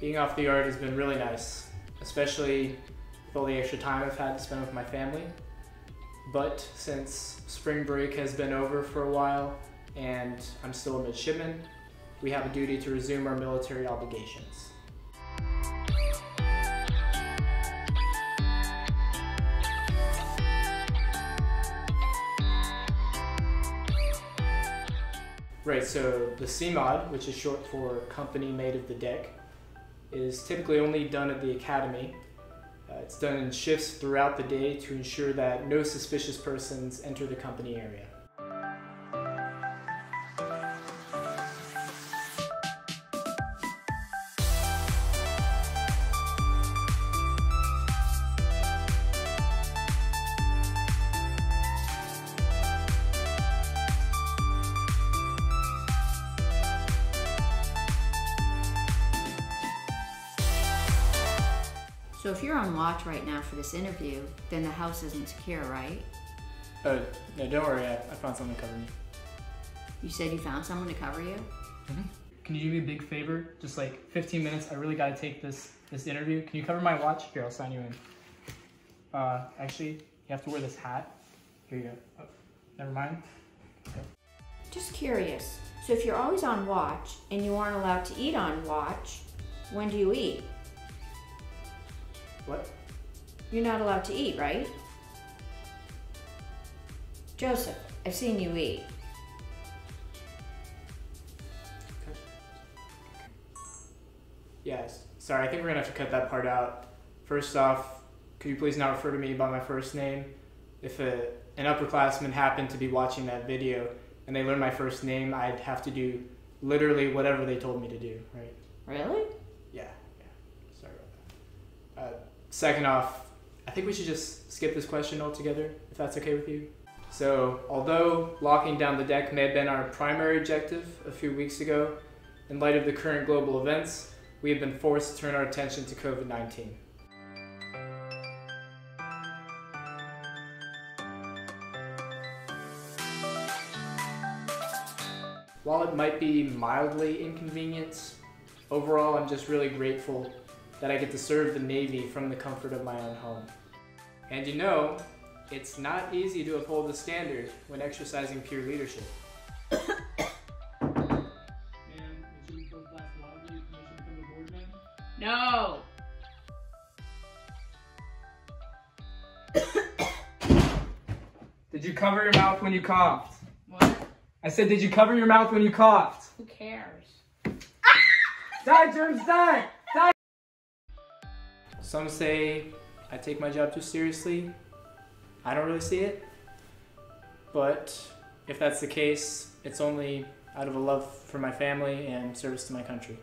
being off the yard has been really nice, especially with all the extra time I've had to spend with my family. But since spring break has been over for a while and I'm still a midshipman, we have a duty to resume our military obligations. Right, so the CMOD, which is short for Company Mate of the Deck, is typically only done at the academy. It's done in shifts throughout the day to ensure that no suspicious persons enter the company area. So if you're on watch right now for this interview, then the house isn't secure, right? Oh, no, don't worry, I found someone to cover me. You said you found someone to cover you? Mm-hmm. Can you do me a big favor? Just like 15 minutes, I really gotta take this interview. Can you cover my watch? Here, I'll sign you in. Actually, you have to wear this hat. Here you go. Oh, never mind. Okay. Just curious, so if you're always on watch and you aren't allowed to eat on watch, when do you eat? What? You're not allowed to eat, right? Joseph, I've seen you eat. Okay. Yes, sorry, I think we're gonna have to cut that part out. First off, could you please not refer to me by my first name? If an upperclassman happened to be watching that video and they learned my first name, I'd have to do literally whatever they told me to do, right? Really? Yeah, sorry about that. Second off, I think we should just skip this question altogether, if that's okay with you. So, although locking down the deck may have been our primary objective a few weeks ago, in light of the current global events, we have been forced to turn our attention to COVID-19. While it might be mildly inconvenient, overall I'm just really grateful that I get to serve the Navy from the comfort of my own home. And you know, it's not easy to uphold the standard when exercising peer leadership. Ma'am, would you request glass of water with permission from the board, ma'am? No! Did you cover your mouth when you coughed? What? I said, did you cover your mouth when you coughed? Who cares? Die, germs, die! Die! Some say I take my job too seriously. I don't really see it. But if that's the case, it's only out of a love for my family and service to my country.